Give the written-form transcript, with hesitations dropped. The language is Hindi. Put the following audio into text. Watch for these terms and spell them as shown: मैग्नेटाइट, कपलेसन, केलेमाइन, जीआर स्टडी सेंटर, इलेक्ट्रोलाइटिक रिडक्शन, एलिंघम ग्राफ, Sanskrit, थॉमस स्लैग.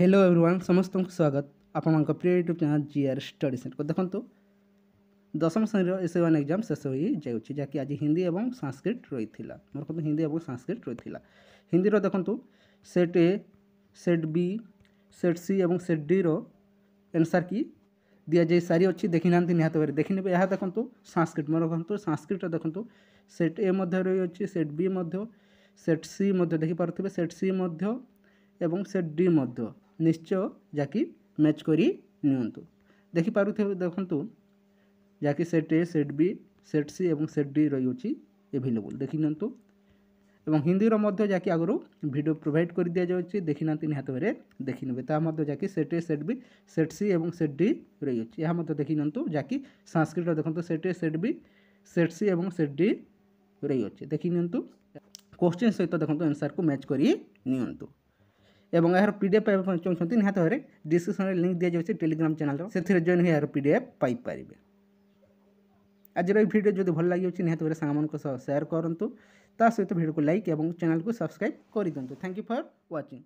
हेलो एवरीवन समस्त स्वागत आपण प्रिय YouTube channel जीआर स्टडी सेंटर देखो दशम श्रेणी एस वन एग्जाम शेष हो जाए जहाँकि आज हिंदी और संस्कृत रही है मोर कहते हिंदी और संस्कृत रही है। हिंदी देखो set A set B set C और सेट डी रो आंसर की दि जा सारी अच्छी देखी ना निहत भाव देखने पे यह देखो संस्कृत मोर कहूँ संस्कृत देखो सेट ए रही अच्छे सेट बी सेट सी देखिपे सेट सी और सेट डी निश्चय जाकि मैच करी नियंतु देखि पारुथे देखंतु जाकि set A set B set C और सेट डी रही एभेलेबल देखि नंतु एवं हिंदी रो मध्य जाकि आगरो वीडियो प्रोवाइड कर दिया जाउछि देखि नांति निहत भरे देखि नबे ता मध्य जाकि set A set B set C और सेट डी रही अछि या मध्य देखि नंतु जाकि संस्कृत देखंतु set A set B set C और सेट डी रही अछि देखि नंतु क्वेश्चन सहित देखंतु आंसर को मैच करी नियंतु एवं यार पीडीएफ चाहते निहत भाव में डिस्क्रिप्शन में लिंक दी जाए टेलीग्राम चैनल से जॉइन हो यार पीडीएफ पाई पारे। आज वीडियो जो भल लगी निहत भाव सांग सेयार करूँ ता सहित वीडियो को लाइक और चैनल को सब्सक्राइब कर दिखाँ। Thank you for watching.